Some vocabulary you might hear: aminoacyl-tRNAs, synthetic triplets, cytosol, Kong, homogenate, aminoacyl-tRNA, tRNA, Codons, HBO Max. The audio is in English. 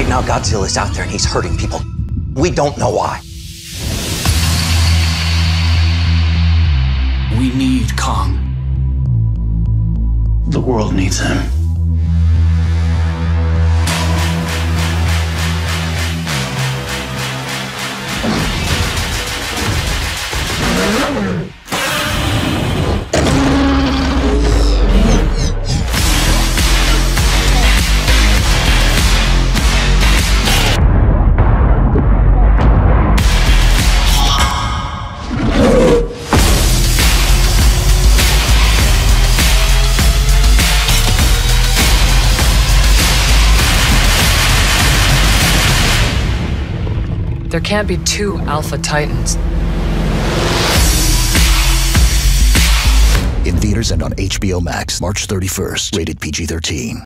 Right now, Godzilla's out there and he's hurting people. We don't know why. We need Kong. The world needs him. There can't be two Alpha Titans. In theaters and on HBO Max, March 31st, rated PG-13.